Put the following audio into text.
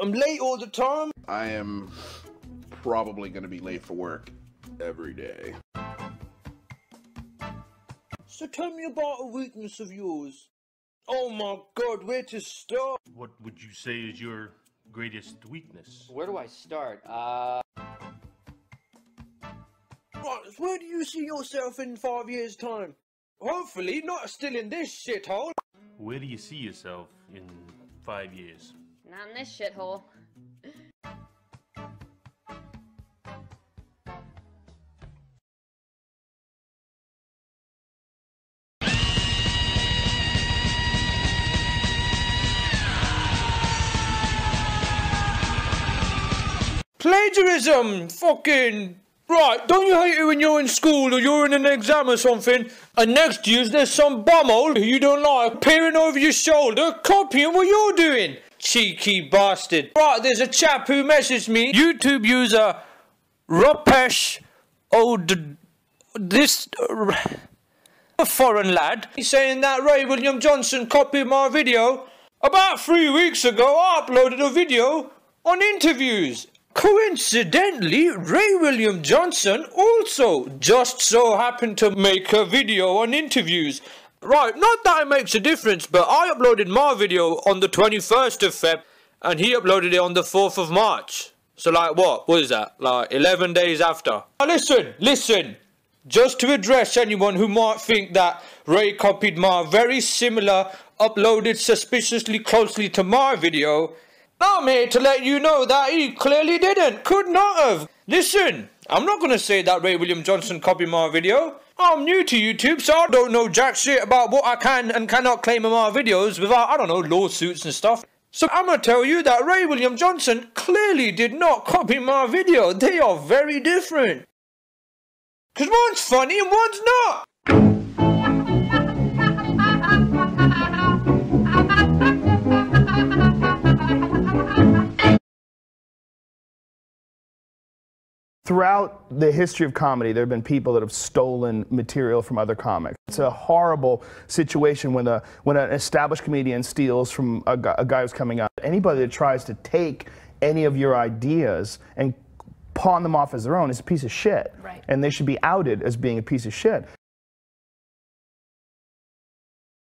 I'm late all the time. I am probably gonna be late for work every day. So tell me about a weakness of yours. Oh my god, where to start? What would you say is your greatest weakness? Where do I start? Right, where do you see yourself in 5 years' time? Hopefully not still in this shithole. Where do you see yourself in 5 years? Not in this shithole. Plagiarism! Fucking... Right, don't you hate it when you're in school or you're in an exam or something, and next to you there's some bumhole who you don't like peering over your shoulder, copying what you're doing? Cheeky bastard. Right, there's a chap who messaged me, YouTube user Rupesh, a foreign lad. He's saying that Ray William Johnson copied my video. About 3 weeks ago, I uploaded a video on interviews. Coincidentally, Ray William Johnson also just so happened to make a video on interviews. Right, not that it makes a difference, but I uploaded my video on the 21st of Feb and he uploaded it on the 4th of March. So like what? What is that? Like 11 days after. Now listen. Just to address anyone who might think that Ray copied my very similar, uploaded suspiciously closely to my video, I'm here to let you know that he clearly didn't, could not have. Listen, I'm not going to say that Ray William Johnson copied my video. I'm new to YouTube, so I don't know jack shit about what I can and cannot claim in my videos without, I don't know, lawsuits and stuff. So I'm going to tell you that Ray William Johnson clearly did not copy my video. They are very different. Because one's funny and one's not. Throughout the history of comedy, there have been people that have stolen material from other comics. It's a horrible situation when an established comedian steals from a guy who's coming up. Anybody that tries to take any of your ideas and pawn them off as their own is a piece of shit. Right. And they should be outed as being a piece of shit.